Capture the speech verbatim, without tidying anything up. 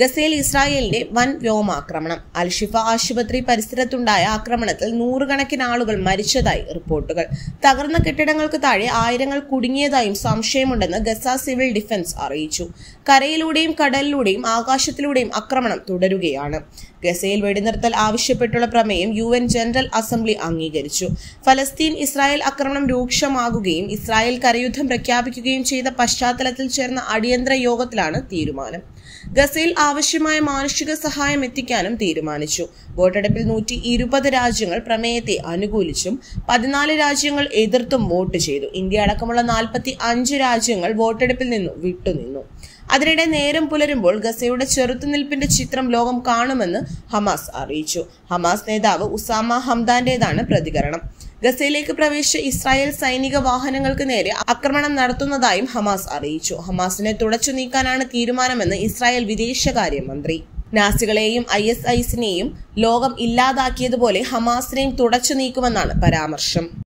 ഗസയിൽ ഇസ്രായേലിന്റെ വൻ വ്യോമാക്രമണം. അൽഷിഫ ആശുപത്രി പരിസരത്തുണ്ടായ ആക്രമണത്തിൽ നൂറുകണക്കിന് ആളുകൾ മരിച്ചതായി റിപ്പോർട്ടുകൾ. തകർന്ന കെട്ടിടങ്ങൾക്ക് താഴെ ആയിരങ്ങൾ കുടുങ്ങിയതായും സംശയമുണ്ടെന്ന് ഗസ സിവിൽ ഡിഫൻസ് അറിയിച്ചു. കരയിലൂടെയും കടലിലൂടെയും ആകാശത്തിലൂടെയും ആക്രമണം തുടരുകയാണ്. ഗസയിൽ വെടിനിർത്തൽ ആവശ്യപ്പെട്ടുള്ള പ്രമേയം യു എൻ ജനറൽ അസംബ്ലി അംഗീകരിച്ചു. ഫലസ്തീൻ ഇസ്രായേൽ ആക്രമണം രൂക്ഷമാകുകയും ഇസ്രായേൽ കരയുദ്ധം പ്രഖ്യാപിക്കുകയും ചെയ്ത പശ്ചാത്തലത്തിൽ ചേർന്ന അടിയന്തര യോഗത്തിലാണ് തീരുമാനം. ഗസയിൽ ആവശ്യമായ മാനുഷിക സഹായം എത്തിക്കാനും തീരുമാനിച്ചു. വോട്ടെടുപ്പിൽ നൂറ്റി ഇരുപത് രാജ്യങ്ങൾ പ്രമേയത്തെ അനുകൂലിച്ചും പതിനാല് രാജ്യങ്ങൾ എതിർത്തും വോട്ട് ചെയ്തു. ഇന്ത്യ അടക്കമുള്ള നാൽപ്പത്തി അഞ്ച് രാജ്യങ്ങൾ വോട്ടെടുപ്പിൽ നിന്നും വിട്ടുനിന്നു. അതിനിടെ നേരം പുലരുമ്പോൾ ഗസയുടെ ചെറുത്തുനിൽപ്പിന്റെ ചിത്രം ലോകം കാണുമെന്ന് ഹമാസ് അറിയിച്ചു. ഹമാസ് നേതാവ് ഉസാമ ഹംദാന്റേതാണ് പ്രതികരണം. ഗസയിലേക്ക് പ്രവേശിച്ച ഇസ്രായേൽ സൈനിക വാഹനങ്ങൾക്ക് നേരെ ആക്രമണം നടത്തുന്നതായും ഹമാസ് അറിയിച്ചു. ഹമാസിനെ തുടച്ചു നീക്കാനാണ് തീരുമാനമെന്ന് ഇസ്രായേൽ വിദേശകാര്യമന്ത്രി. നാസികളെയും ഐ എസ് ഐസിനെയും ലോകം ഇല്ലാതാക്കിയതുപോലെ ഹമാസിനെയും തുടച്ചു നീക്കുമെന്നാണ് പരാമർശം.